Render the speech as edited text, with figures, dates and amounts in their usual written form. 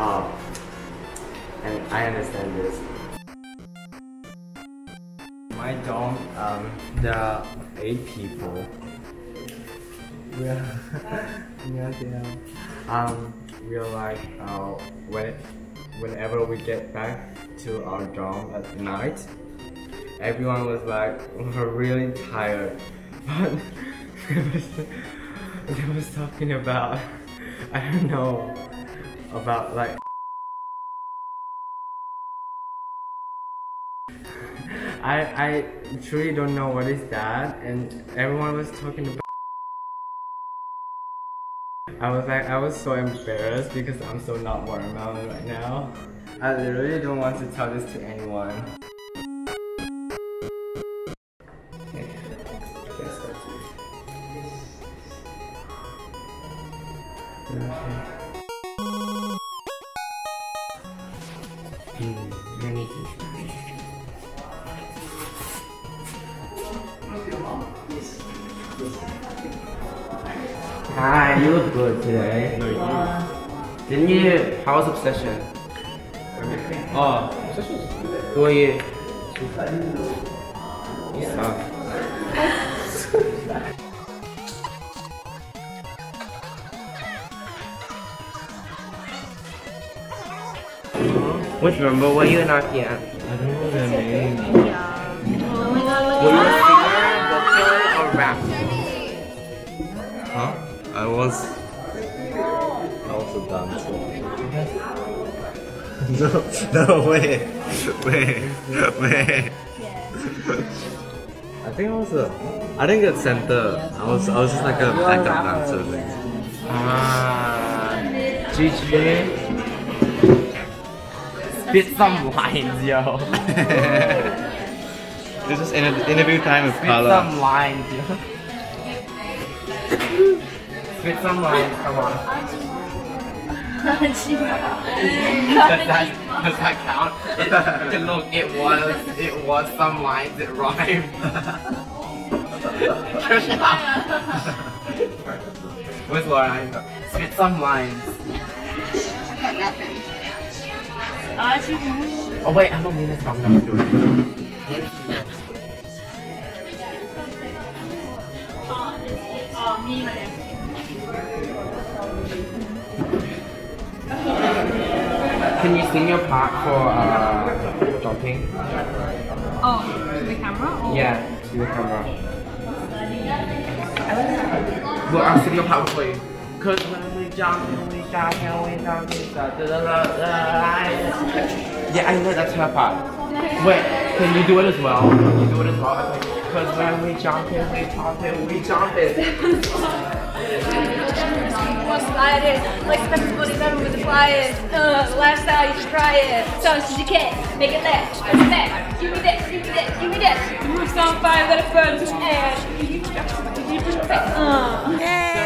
Oh, and I understand this. My dorm, there are 8 people. Yeah, yeah, we're like, whenever we get back to our dorm at night, everyone was like, we're really tired, but they was talking about, I don't know, about like I truly don't know what is that, and everyone was talking about. I was like, I was so embarrassed because I'm so not watermelon right now. I literally don't want to tell this to anyone. Okay. Let me Hi, you look good today. No, you didn't you? How was Obsession? Oh, Obsession is good. Who are you? You suck. Which number were you in our theater? I don't know their name. Were you a singer, vocal, or rap? Huh? I was a dancer. No, wait. I didn't get center. I was just like a backup dancer thing. Ah, GG. Spit some lines, yo. This is interview time with Carlos. Spit some lines, yo. Spit some lines, come on. Does that count? Look, it was some lines, it rhymed. Where's Laura? Spit some lines. Oh wait, I don't mean this song number 3. Can you sing your part for dropping? Oh, to the camera? Or? Yeah, to the camera. Well, I'll sing your part for you. Cause when we jump and we shout and we jump and shout, yeah, I know that's her part. Wait, can you do it as well? Can you do it as well? Okay. Cause when we jump and we jump and we jump and slide it, like $7.47 with the flyers. Lifestyle, you should try it. So you can make it left, make it left. Give me this, give me this, give me this. Move some fire, let it burn to ash.